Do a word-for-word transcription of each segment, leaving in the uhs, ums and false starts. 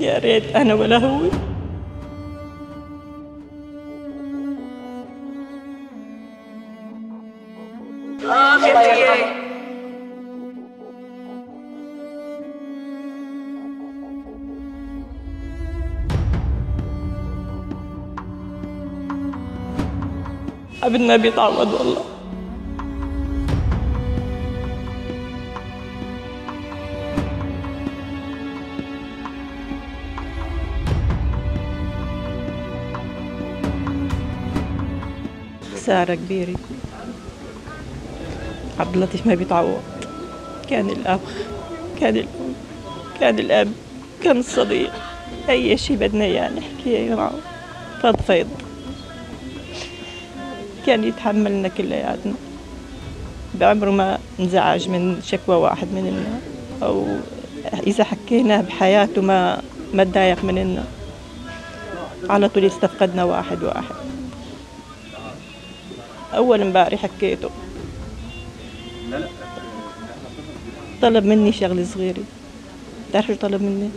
يا ريت أنا ولا هو. آه بنتي ابننا بيتعوض والله. خسارة كبيرة. عبد اللطيف ما بيتعوض. كان الأخ، كان الأم، كان الأب، كان الصديق، أي شيء بدنا إياه نحكيه معه. فض فيض. كان يتحملنا كلياتنا، بعمره ما انزعج من شكوى واحد مننا، أو إذا حكينا بحياته ما ما تضايق مننا، على طول استفقدنا واحد واحد. أول امبارح حكيته طلب مني شغلة صغيرة، بتعرف شو طلب مني؟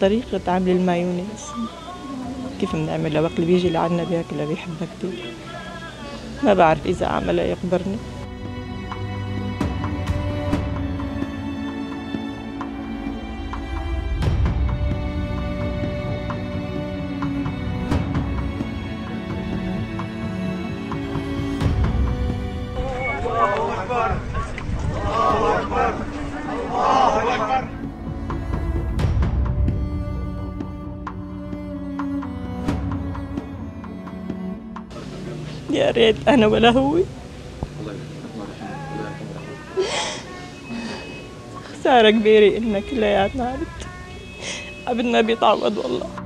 طريقة عمل المايونيز كيف بنعملها، وقت اللي بيجي لعنا بياكلها بيحبها كثير. ما بعرف إذا عملها يقبرني. الله أكبر، الله أكبر، الله أكبر. يا ريت أنا ولا هو. خسارة كبيرة إننا كلياتنا عبد. عبدنا بيتعوض والله.